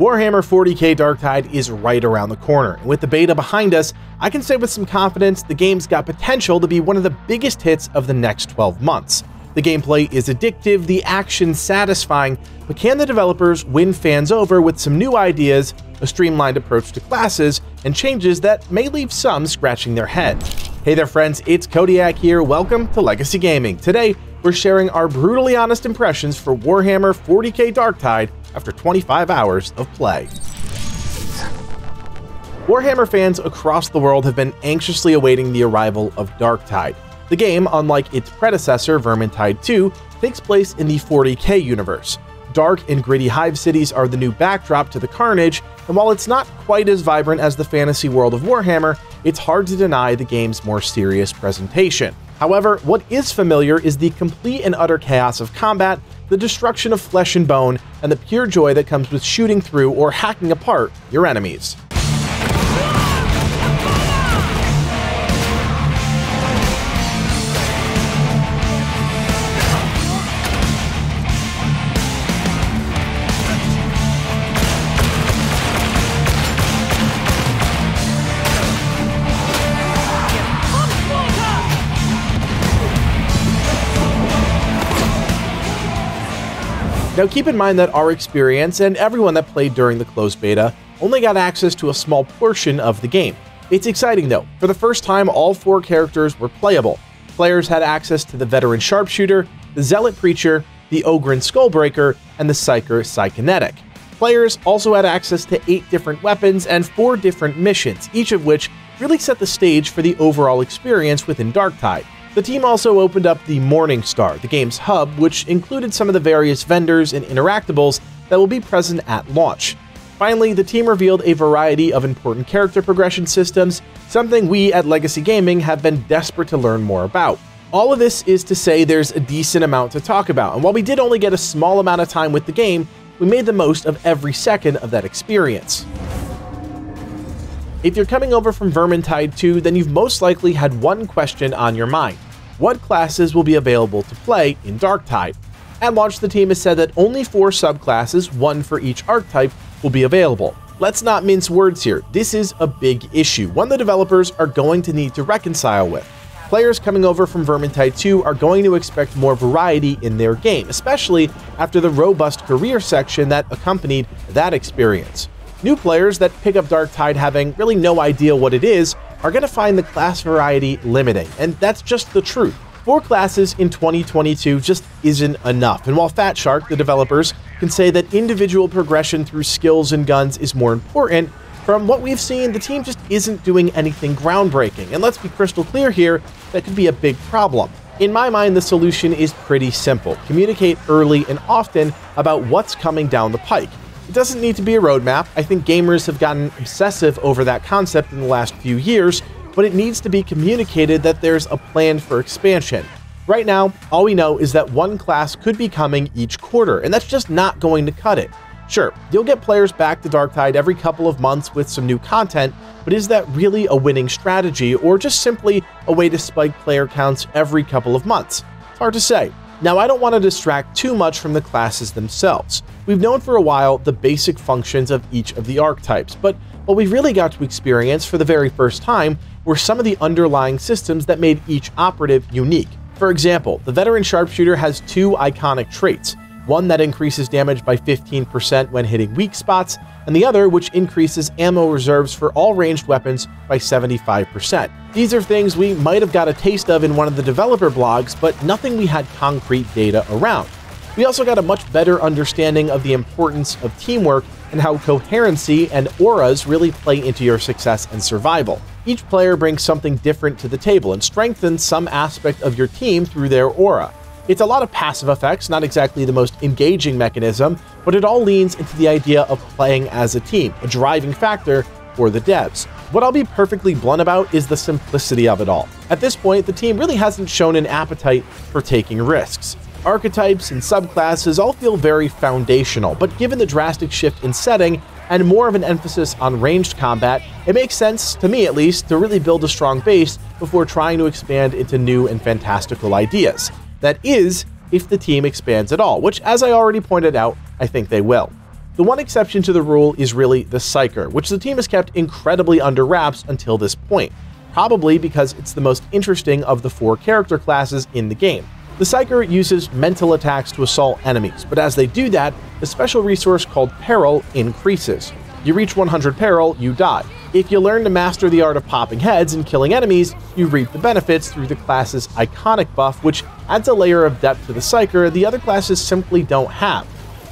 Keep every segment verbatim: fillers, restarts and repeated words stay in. Warhammer forty K Darktide is right around the corner, and with the beta behind us, I can say with some confidence the game's got potential to be one of the biggest hits of the next twelve months. The gameplay is addictive, the action satisfying, but can the developers win fans over with some new ideas, a streamlined approach to classes, and changes that may leave some scratching their head? Hey there friends, it's Kodiak here, welcome to Legacy Gaming. Today, we're sharing our brutally honest impressions for Warhammer forty K Darktide after twenty-five hours of play. Warhammer fans across the world have been anxiously awaiting the arrival of Darktide. The game, unlike its predecessor, Vermintide two, takes place in the forty K universe. Dark and gritty hive cities are the new backdrop to the carnage, and while it's not quite as vibrant as the fantasy world of Warhammer, it's hard to deny the game's more serious presentation. However, what is familiar is the complete and utter chaos of combat, the destruction of flesh and bone, and the pure joy that comes with shooting through or hacking apart your enemies. Now keep in mind that our experience and everyone that played during the closed beta only got access to a small portion of the game. It's exciting though. For the first time, all four characters were playable. Players had access to the veteran sharpshooter, the zealot preacher, the Ogryn skullbreaker, and the Psyker psychokinetic. Players also had access to eight different weapons and four different missions, each of which really set the stage for the overall experience within Darktide. The team also opened up the Morningstar, the game's hub, which included some of the various vendors and interactables that will be present at launch. Finally, the team revealed a variety of important character progression systems, something we at Legacy Gaming have been desperate to learn more about. All of this is to say there's a decent amount to talk about, and while we did only get a small amount of time with the game, we made the most of every second of that experience. If you're coming over from Vermintide two, then you've most likely had one question on your mind. What classes will be available to play in Darktide? At launch, the team has said that only four subclasses, one for each archetype, will be available. Let's not mince words here. This is a big issue, one the developers are going to need to reconcile with. Players coming over from Vermintide two are going to expect more variety in their game, especially after the robust career section that accompanied that experience. New players that pick up Darktide having really no idea what it is are going to find the class variety limiting, and that's just the truth. Four classes in twenty twenty-two just isn't enough, and while Fatshark, the developers, can say that individual progression through skills and guns is more important, from what we've seen, the team just isn't doing anything groundbreaking, and let's be crystal clear here, that could be a big problem. In my mind, the solution is pretty simple. Communicate early and often about what's coming down the pike. It doesn't need to be a roadmap. I think gamers have gotten obsessive over that concept in the last few years, but it needs to be communicated that there's a plan for expansion. Right now, all we know is that one class could be coming each quarter, and that's just not going to cut it. Sure, you'll get players back to Darktide every couple of months with some new content, but is that really a winning strategy or just simply a way to spike player counts every couple of months? It's hard to say. Now, I don't want to distract too much from the classes themselves. We've known for a while the basic functions of each of the archetypes, but what we really got to experience for the very first time were some of the underlying systems that made each operative unique. For example, the veteran sharpshooter has two iconic traits, one that increases damage by fifteen percent when hitting weak spots, and the other which increases ammo reserves for all ranged weapons by seventy-five percent. These are things we might have got a taste of in one of the developer blogs, but nothing we had concrete data around. We also got a much better understanding of the importance of teamwork and how coherency and auras really play into your success and survival. Each player brings something different to the table and strengthens some aspect of your team through their aura. It's a lot of passive effects, not exactly the most engaging mechanism, but it all leans into the idea of playing as a team, a driving factor for the devs. What I'll be perfectly blunt about is the simplicity of it all. At this point, the team really hasn't shown an appetite for taking risks. Archetypes and subclasses all feel very foundational, but given the drastic shift in setting and more of an emphasis on ranged combat, it makes sense, to me at least, to really build a strong base before trying to expand into new and fantastical ideas. That is, if the team expands at all, which as I already pointed out, I think they will. The one exception to the rule is really the Psyker, which the team has kept incredibly under wraps until this point, probably because it's the most interesting of the four character classes in the game. The Psyker uses mental attacks to assault enemies, but as they do that, a special resource called Peril increases. You reach one hundred Peril, you die. If you learn to master the art of popping heads and killing enemies, you reap the benefits through the class's iconic buff, which adds a layer of depth to the Psyker the other classes simply don't have.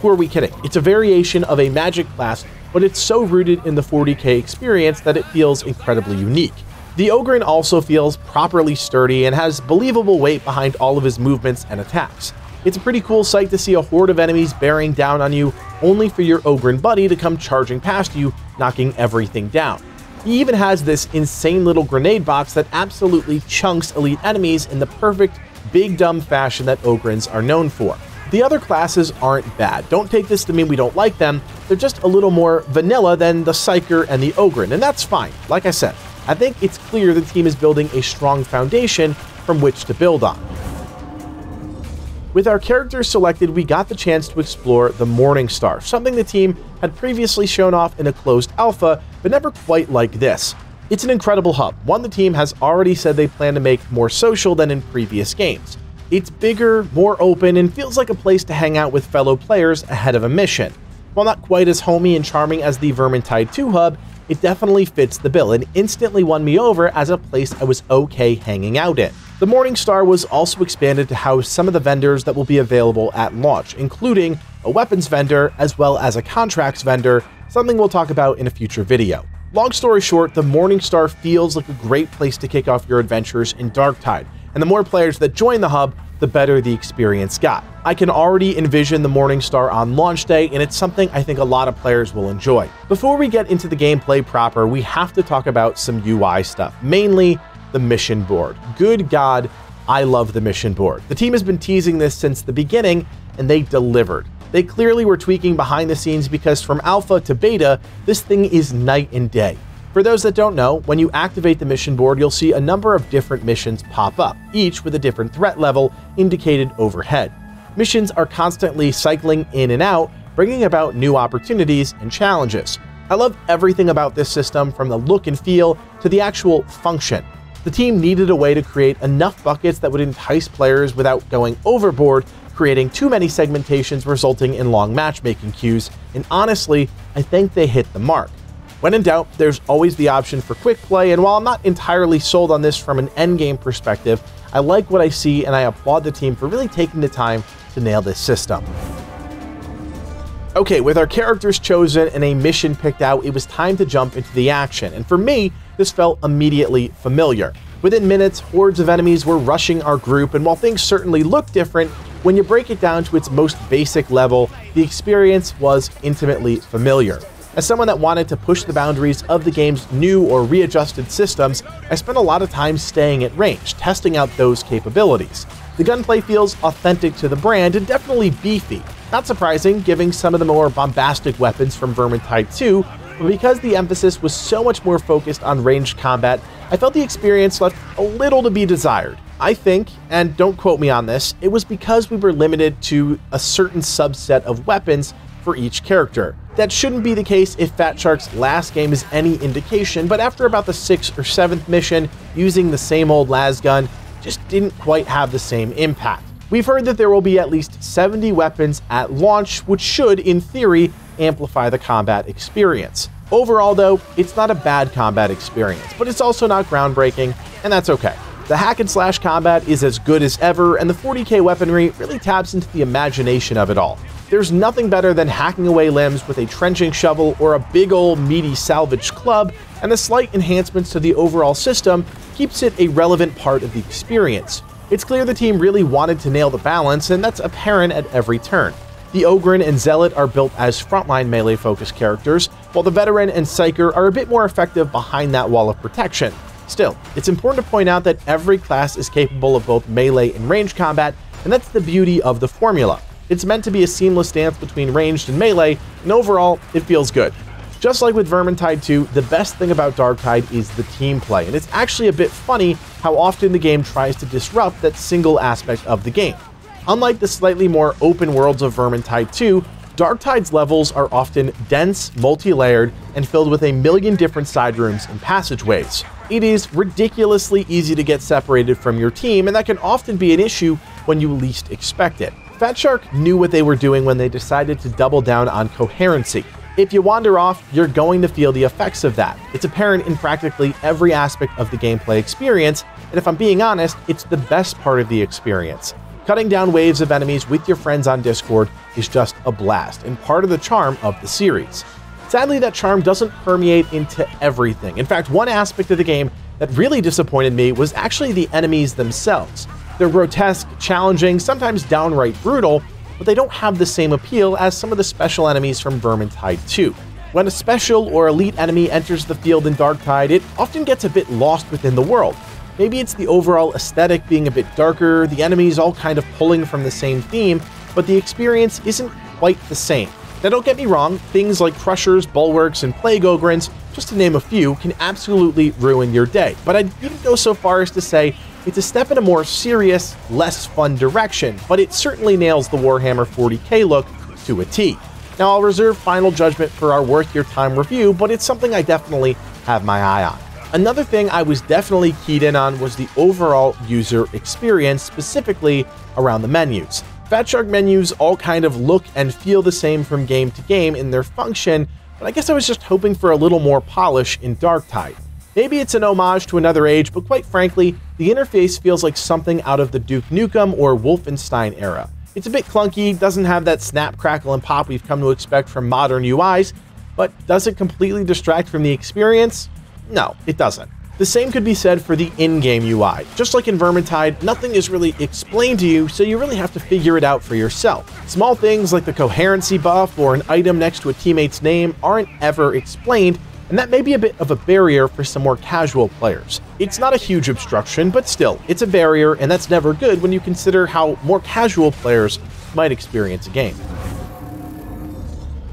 Who are we kidding? It's a variation of a magic class, but it's so rooted in the forty K experience that it feels incredibly unique. The Ogryn also feels properly sturdy and has believable weight behind all of his movements and attacks. It's a pretty cool sight to see a horde of enemies bearing down on you, only for your Ogryn buddy to come charging past you, knocking everything down. He even has this insane little grenade box that absolutely chunks elite enemies in the perfect big dumb fashion that Ogryns are known for. The other classes aren't bad. Don't take this to mean we don't like them. They're just a little more vanilla than the Psyker and the Ogryn, and that's fine. Like I said, I think it's clear the team is building a strong foundation from which to build on. With our characters selected, we got the chance to explore the Morningstar, something the team had previously shown off in a closed alpha, but never quite like this. It's an incredible hub, one the team has already said they plan to make more social than in previous games. It's bigger, more open, and feels like a place to hang out with fellow players ahead of a mission. While not quite as homey and charming as the Vermintide two hub, it definitely fits the bill and instantly won me over as a place I was okay hanging out in. The Morningstar was also expanded to house some of the vendors that will be available at launch, including a weapons vendor as well as a contracts vendor, something we'll talk about in a future video. Long story short, the Morningstar feels like a great place to kick off your adventures in Darktide, and the more players that join the hub, the better the experience got. I can already envision the Morningstar on launch day, and it's something I think a lot of players will enjoy. Before we get into the gameplay proper, we have to talk about some U I stuff, mainly the mission board. Good God, I love the mission board. The team has been teasing this since the beginning, and they delivered. They clearly were tweaking behind the scenes because from alpha to beta, this thing is night and day. For those that don't know, when you activate the mission board, you'll see a number of different missions pop up, each with a different threat level indicated overhead. Missions are constantly cycling in and out, bringing about new opportunities and challenges. I love everything about this system, from the look and feel to the actual function. The team needed a way to create enough buckets that would entice players without going overboard, creating too many segmentations resulting in long matchmaking queues, and honestly, I think they hit the mark. When in doubt, there's always the option for quick play, and while I'm not entirely sold on this from an endgame perspective, I like what I see and I applaud the team for really taking the time to nail this system. Okay, with our characters chosen and a mission picked out, it was time to jump into the action, and for me, this felt immediately familiar. Within minutes, hordes of enemies were rushing our group, and while things certainly look different, when you break it down to its most basic level, the experience was intimately familiar. As someone that wanted to push the boundaries of the game's new or readjusted systems, I spent a lot of time staying at range, testing out those capabilities. The gunplay feels authentic to the brand and definitely beefy. Not surprising, given some of the more bombastic weapons from Vermintide two, but because the emphasis was so much more focused on ranged combat, I felt the experience left a little to be desired. I think, and don't quote me on this, it was because we were limited to a certain subset of weapons for each character. That shouldn't be the case if Fatshark's last game is any indication, but after about the sixth or seventh mission, using the same old lasgun just didn't quite have the same impact. We've heard that there will be at least seventy weapons at launch, which should, in theory, amplify the combat experience. Overall though, it's not a bad combat experience, but it's also not groundbreaking, and that's okay. The hack and slash combat is as good as ever, and the forty K weaponry really taps into the imagination of it all. There's nothing better than hacking away limbs with a trenching shovel or a big old meaty salvage club, and the slight enhancements to the overall system keeps it a relevant part of the experience. It's clear the team really wanted to nail the balance, and that's apparent at every turn. The Ogryn and Zealot are built as frontline melee-focused characters, while the Veteran and Psyker are a bit more effective behind that wall of protection. Still, it's important to point out that every class is capable of both melee and range combat, and that's the beauty of the formula. It's meant to be a seamless dance between ranged and melee, and overall, it feels good. Just like with Vermintide two, the best thing about Darktide is the team play, and it's actually a bit funny how often the game tries to disrupt that single aspect of the game. Unlike the slightly more open worlds of Vermintide two, Darktide's levels are often dense, multi-layered, and filled with a million different side rooms and passageways. It is ridiculously easy to get separated from your team, and that can often be an issue when you least expect it. Fatshark knew what they were doing when they decided to double down on coherency. If you wander off, you're going to feel the effects of that. It's apparent in practically every aspect of the gameplay experience, and if I'm being honest, it's the best part of the experience. Cutting down waves of enemies with your friends on Discord is just a blast, and part of the charm of the series. Sadly, that charm doesn't permeate into everything. In fact, one aspect of the game that really disappointed me was actually the enemies themselves. They're grotesque, challenging, sometimes downright brutal, but they don't have the same appeal as some of the special enemies from Vermintide two. When a special or elite enemy enters the field in Darktide, it often gets a bit lost within the world. Maybe it's the overall aesthetic being a bit darker, the enemies all kind of pulling from the same theme, but the experience isn't quite the same. Now don't get me wrong, things like Crushers, Bulwarks, and Plague Ogryns, just to name a few, can absolutely ruin your day, but I'd even go so far as to say it's a step in a more serious, less fun direction, but it certainly nails the Warhammer forty K look to a T. Now I'll reserve final judgment for our worth your time review, but it's something I definitely have my eye on. Another thing I was definitely keyed in on was the overall user experience, specifically around the menus. Fatshark menus all kind of look and feel the same from game to game in their function, but I guess I was just hoping for a little more polish in Darktide. Maybe it's an homage to another age, but quite frankly, the interface feels like something out of the Duke Nukem or Wolfenstein era. It's a bit clunky, doesn't have that snap, crackle, and pop we've come to expect from modern U Is, but does it completely distract from the experience? No, it doesn't. The same could be said for the in-game U I. Just like in Vermintide, nothing is really explained to you, so you really have to figure it out for yourself. Small things like the coherency buff or an item next to a teammate's name aren't ever explained, and that may be a bit of a barrier for some more casual players. It's not a huge obstruction, but still, it's a barrier, and that's never good when you consider how more casual players might experience a game.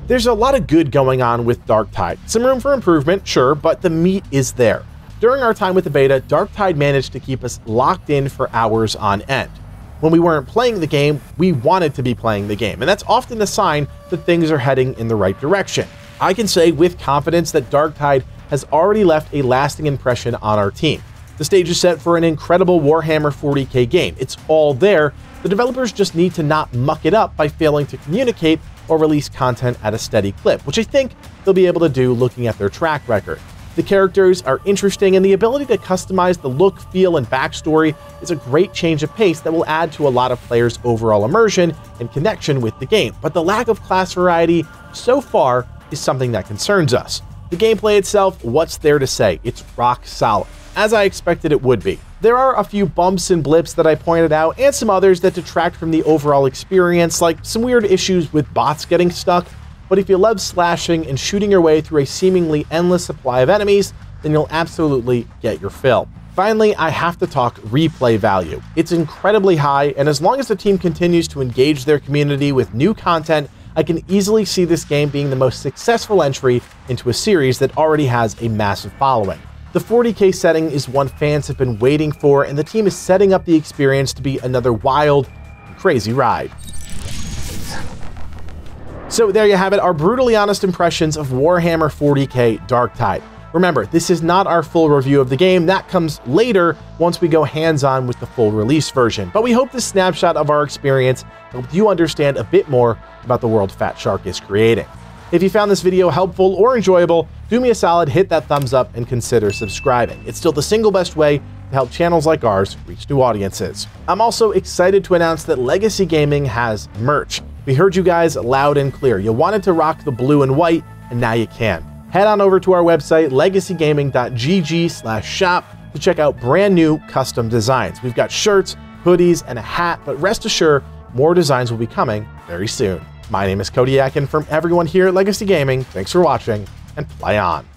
There's a lot of good going on with Darktide. Some room for improvement, sure, but the meat is there. During our time with the beta, Darktide managed to keep us locked in for hours on end. When we weren't playing the game, we wanted to be playing the game, and that's often a sign that things are heading in the right direction. I can say with confidence that Darktide has already left a lasting impression on our team. The stage is set for an incredible Warhammer forty K game. It's all there. The developers just need to not muck it up by failing to communicate or release content at a steady clip, which I think they'll be able to do looking at their track record. The characters are interesting, and the ability to customize the look, feel, and backstory is a great change of pace that will add to a lot of players' overall immersion and connection with the game, but the lack of class variety so far is something that concerns us. The gameplay itself, what's there to say? It's rock solid, as I expected it would be. There are a few bumps and blips that I pointed out, and some others that detract from the overall experience, like some weird issues with bots getting stuck, but if you love slashing and shooting your way through a seemingly endless supply of enemies, then you'll absolutely get your fill. Finally, I have to talk replay value. It's incredibly high, and as long as the team continues to engage their community with new content, I can easily see this game being the most successful entry into a series that already has a massive following. The forty K setting is one fans have been waiting for, and the team is setting up the experience to be another wild, crazy ride. So there you have it, our brutally honest impressions of Warhammer forty K Darktide. Remember, this is not our full review of the game. That comes later once we go hands-on with the full release version. But we hope this snapshot of our experience helped you understand a bit more about the world Fatshark is creating. If you found this video helpful or enjoyable, do me a solid, hit that thumbs up, and consider subscribing. It's still the single best way to help channels like ours reach new audiences. I'm also excited to announce that Legacy Gaming has merch. We heard you guys loud and clear. You wanted to rock the blue and white, and now you can. Head on over to our website, legacy gaming dot g g slash shop, to check out brand new custom designs. We've got shirts, hoodies, and a hat, but rest assured, more designs will be coming very soon. My name is Kodiak, and from everyone here at Legacy Gaming, thanks for watching, and play on.